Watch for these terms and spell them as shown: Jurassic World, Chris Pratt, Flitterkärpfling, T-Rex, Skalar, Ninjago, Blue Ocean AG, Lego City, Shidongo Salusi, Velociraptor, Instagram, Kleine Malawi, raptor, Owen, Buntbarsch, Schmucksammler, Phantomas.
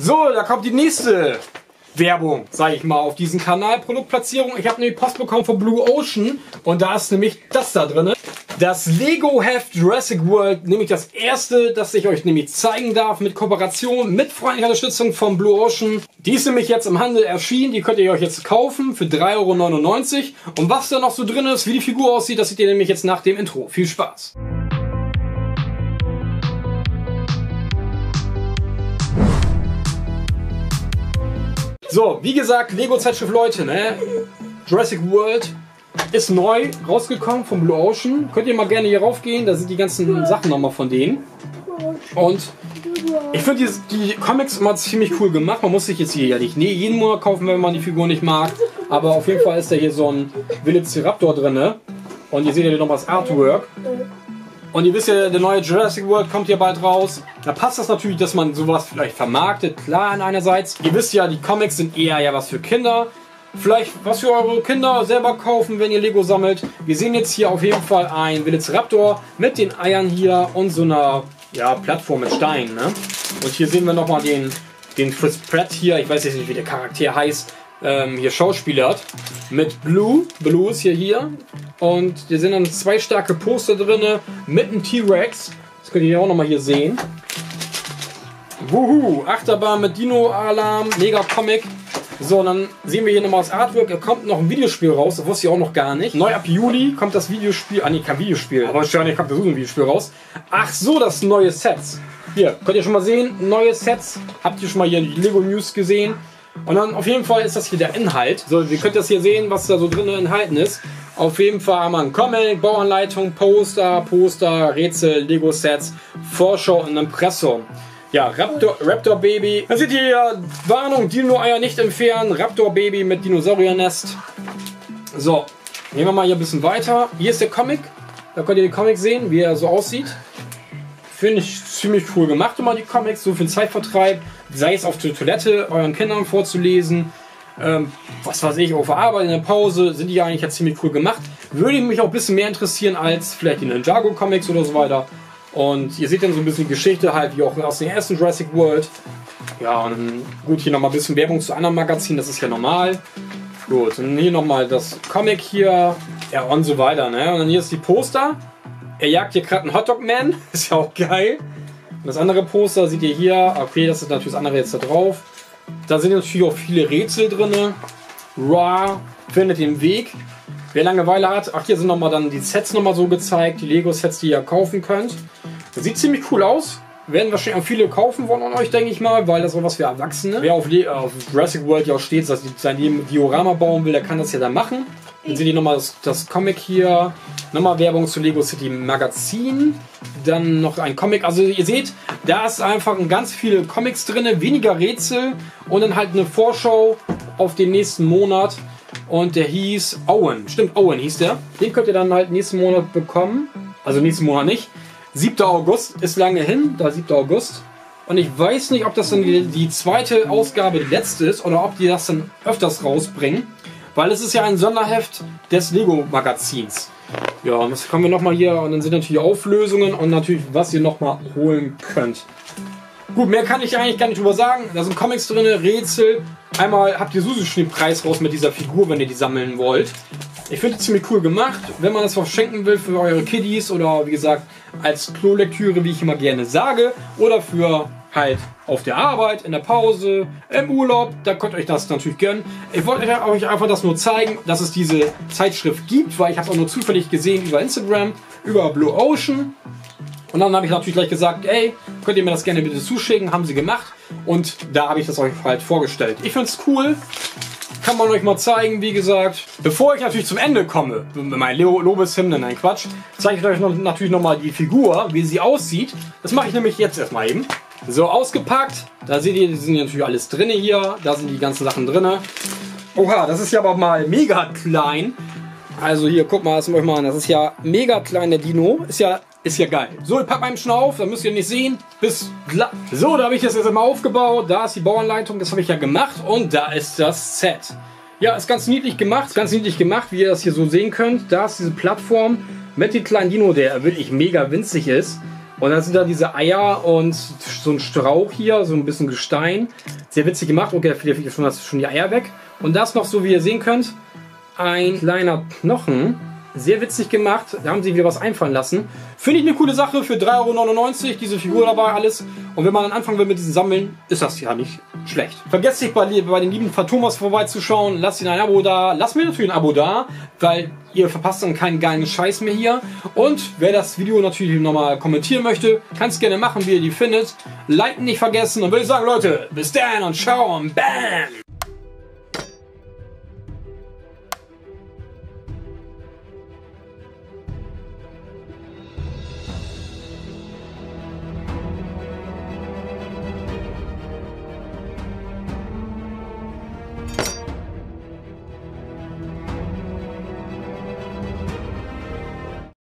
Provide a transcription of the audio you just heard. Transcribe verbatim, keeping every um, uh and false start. So, da kommt die nächste Werbung, sage ich mal, auf diesen Kanal. Produktplatzierung. Ich habe nämlich Post bekommen von Blue Ocean und da ist nämlich das da drin. Das Lego Heft Jurassic World, nämlich das erste, das ich euch nämlich zeigen darf, mit Kooperation, mit freundlicher Unterstützung von Blue Ocean. Die ist nämlich jetzt im Handel erschienen, die könnt ihr euch jetzt kaufen für drei Euro neunundneunzig. Und was da noch so drin ist, wie die Figur aussieht, das seht ihr nämlich jetzt nach dem Intro. Viel Spaß! So, wie gesagt, Lego-Zeitschrift, Leute, ne? Jurassic World ist neu rausgekommen vom Blue Ocean. Könnt ihr mal gerne hier raufgehen, da sind die ganzen Sachen nochmal von denen. Und ich finde die, die Comics immer ziemlich cool gemacht. Man muss sich jetzt hier ja nicht nee, jeden Monat kaufen, wenn man die Figur nicht mag. Aber auf jeden Fall ist da hier so ein Velociraptor drin. Ne? Und ihr seht ja hier noch was Artwork. Und ihr wisst ja, der neue Jurassic World kommt hier bald raus. Da passt das natürlich, dass man sowas vielleicht vermarktet. Klar, an einerseits. Ihr wisst ja, die Comics sind eher ja was für Kinder. Vielleicht was für eure Kinder selber kaufen, wenn ihr Lego sammelt. Wir sehen jetzt hier auf jeden Fall einen Velociraptor mit den Eiern hier und so einer ja, Plattform mit Steinen. Ne? Und hier sehen wir nochmal den, den Chris Pratt hier. Ich weiß jetzt nicht, wie der Charakter heißt. Ähm, hier schauspielert. Mit Blue. Blue ist hier hier. Und hier sind dann zwei starke Poster drin mit einem T-Rex. Das könnt ihr auch nochmal hier sehen. Wuhu! Achterbahn mit Dino-Alarm. Mega Comic. So, und dann sehen wir hier nochmal das Artwork. Da kommt noch ein Videospiel raus. Das wusste ich auch noch gar nicht. Neu ab Juli kommt das Videospiel. Ah, nee, kein Videospiel. Aber wahrscheinlich kommt das so ein Videospiel raus. Ach so, das neue Sets. Hier, könnt ihr schon mal sehen. Neue Sets. Habt ihr schon mal hier die Lego News gesehen. Und dann auf jeden Fall ist das hier der Inhalt. So, ihr könnt das hier sehen, was da so drin enthalten ist. Auf jeden Fall haben wir einen Comic, Bauanleitung, Poster, Poster, Rätsel, Lego-Sets, Vorschau und Impressum. Ja, Raptor, Raptor Baby. Dann seht ihr hier, Warnung, Dino-Eier nicht entfernen. Raptor Baby mit Dinosauriernest. So, nehmen wir mal hier ein bisschen weiter. Hier ist der Comic. Da könnt ihr den Comic sehen, wie er so aussieht. Finde ich ziemlich cool gemacht, immer die Comics, so für den Zeitvertreib. Sei es auf der Toilette, euren Kindern vorzulesen. Ähm, was weiß ich, auf der Arbeit, in der Pause, sind die eigentlich ja ziemlich cool gemacht. Würde mich auch ein bisschen mehr interessieren als vielleicht die Ninjago Comics oder so weiter. Und ihr seht dann so ein bisschen die Geschichte halt, wie auch aus dem ersten Jurassic World. Ja, und gut, hier nochmal ein bisschen Werbung zu anderen Magazinen, das ist ja normal. Gut, und hier nochmal das Comic hier, ja und so weiter, ne? Und dann hier ist die Poster. Er jagt hier gerade einen Hotdog-Man, ist ja auch geil. Und das andere Poster seht ihr hier, okay, das ist natürlich das andere jetzt da drauf. Da sind natürlich auch viele Rätsel drin. Raw findet den Weg. Wer Langeweile hat, ach hier sind nochmal dann die Sets nochmal so gezeigt, die Lego-Sets, die ihr kaufen könnt. Das sieht ziemlich cool aus. Werden wahrscheinlich auch viele kaufen wollen an euch, denke ich mal, weil das war was für Erwachsene. Wer auf, Le auf Jurassic World ja auch steht, dass sein Diorama bauen will, der kann das ja dann machen. Dann seht ihr nochmal das, das Comic hier. Nochmal Werbung zu Lego City Magazin. Dann noch ein Comic. Also ihr seht, da ist einfach ganz viele Comics drin, weniger Rätsel und dann halt eine Vorschau auf den nächsten Monat. Und der hieß Owen. Stimmt, Owen hieß der. Den könnt ihr dann halt nächsten Monat bekommen. Also nächsten Monat nicht. siebter August ist lange hin, da siebter August. Und ich weiß nicht, ob das dann die, die zweite Ausgabe, die letzte ist, oder ob die das dann öfters rausbringen. Weil es ist ja ein Sonderheft des Lego-Magazins. Ja, und das kommen wir nochmal hier. Und dann sind natürlich Auflösungen und natürlich, was ihr nochmal holen könnt. Gut, mehr kann ich eigentlich gar nicht drüber sagen. Da sind Comics drin, Rätsel. Einmal habt ihr sowieso schon den Preis raus mit dieser Figur, wenn ihr die sammeln wollt. Ich finde es ziemlich cool gemacht. Wenn man das verschenken will für eure Kiddies oder wie gesagt als Klolektüre, wie ich immer gerne sage, oder für halt auf der Arbeit, in der Pause, im Urlaub, da könnt ihr euch das natürlich gönnen. Ich wollte euch einfach das nur zeigen, dass es diese Zeitschrift gibt, weil ich habe es auch nur zufällig gesehen über Instagram, über Blue Ocean. Und dann habe ich natürlich gleich gesagt, ey, könnt ihr mir das gerne bitte zuschicken, haben sie gemacht. Und da habe ich das euch halt vorgestellt. Ich finde es cool, kann man euch mal zeigen, wie gesagt. Bevor ich natürlich zum Ende komme, mit meinen Lobeshymnen, nein Quatsch, zeige ich euch noch, natürlich nochmal die Figur, wie sie aussieht. Das mache ich nämlich jetzt erstmal eben. So, ausgepackt. Da seht ihr, die sind natürlich alles drin hier. Da sind die ganzen Sachen drin. Oha, das ist ja aber mal mega klein. Also hier, guck mal, das muss ich mal an. Das ist ja mega klein, der Dino. Ist ja... Ist ja geil. So, ich packe meinen Schnauf, da müsst ihr nicht sehen. Bis glatt. So, da habe ich das jetzt immer aufgebaut. Da ist die Bauanleitung, das habe ich ja gemacht. Und da ist das Set. Ja, ist ganz niedlich gemacht. Ist ganz niedlich gemacht, wie ihr das hier so sehen könnt. Da ist diese Plattform mit dem kleinen Dino, der wirklich mega winzig ist. Und dann sind da diese Eier und so ein Strauch hier, so ein bisschen Gestein. Sehr witzig gemacht. Okay, da fliegt schon, schon die Eier weg. Und das noch, so wie ihr sehen könnt, ein kleiner Knochen. Sehr witzig gemacht. Da haben sie wieder was einfallen lassen. Finde ich eine coole Sache für drei Euro neunundneunzig. Diese Figur dabei, alles. Und wenn man dann anfangen will mit diesem Sammeln, ist das ja nicht schlecht. Vergesst nicht, bei, bei den lieben Phantomas vorbeizuschauen. Lasst ihnen ein Abo da. Lasst mir natürlich ein Abo da, weil ihr verpasst dann keinen geilen Scheiß mehr hier. Und wer das Video natürlich nochmal kommentieren möchte, kann es gerne machen, wie ihr die findet. Liken nicht vergessen. Und würde ich sagen, Leute, bis dann und ciao und bam!